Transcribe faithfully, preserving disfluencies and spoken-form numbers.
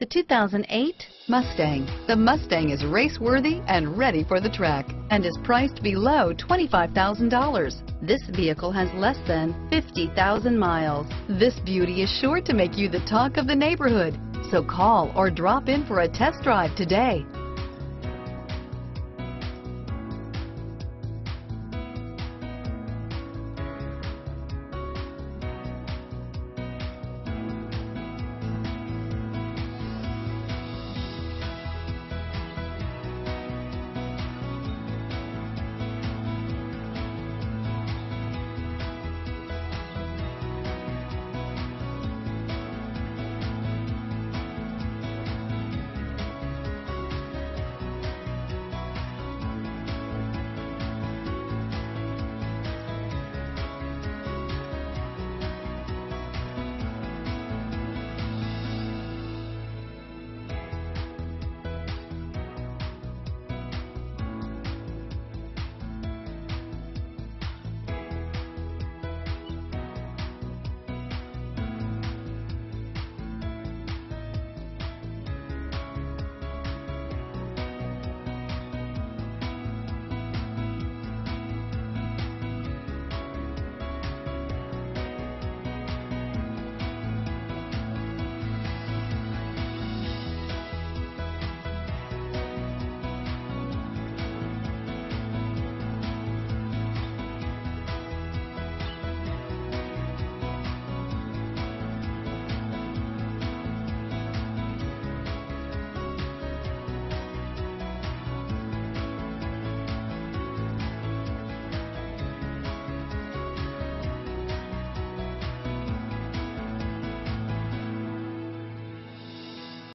The two thousand eight Mustang. The Mustang is race-worthy and ready for the track and is priced below twenty-five thousand dollars. This vehicle has less than fifty thousand miles. This beauty is sure to make you the talk of the neighborhood. So call or drop in for a test drive today.